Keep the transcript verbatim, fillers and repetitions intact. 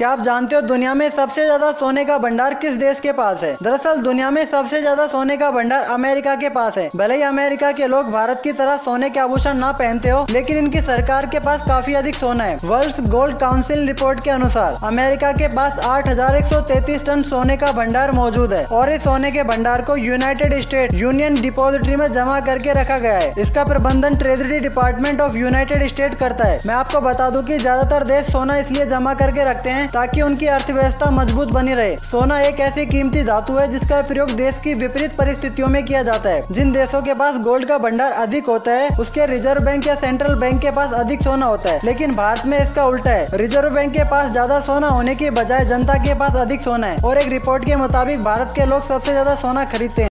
क्या आप जानते हो दुनिया में सबसे ज्यादा सोने का भंडार किस देश के पास है? दरअसल दुनिया में सबसे ज्यादा सोने का भंडार अमेरिका के पास है। भले ही अमेरिका के लोग भारत की तरह सोने के आभूषण ना पहनते हो, लेकिन इनकी सरकार के पास काफी अधिक सोना है। वर्ल्ड गोल्ड काउंसिल रिपोर्ट के अनुसार अमेरिका के पास आठ हजार एक सौ तैतीस टन सोने का भंडार मौजूद है और इस सोने के भंडार को यूनाइटेड स्टेट यूनियन डिपोजिटरी में जमा करके रखा गया है। इसका प्रबंधन treasury department of United State करता है। मैं आपको बता दूं कि ज्यादातर देश सोना इसलिए जमा करके रखते हैं ताकि उनकी अर्थव्यवस्था मजबूत बनी रहे। सोना एक ऐसी कीमती धातु है जिसका प्रयोग देश की विपरीत परिस्थितियों में किया जाता है। जिन देशों के पास गोल्ड का भंडार अधिक होता है उसके रिजर्व बैंक या सेंट्रल बैंक के पास अधिक सोना होता है, लेकिन भारत में इसका उल्टा है। रिजर्व बैंक के पास ज्यादा सोना होने के बजाय जनता के पास अधिक सोना है और एक रिपोर्ट के मुताबिक भारत के लोग सबसे ज्यादा सोना खरीदते हैं।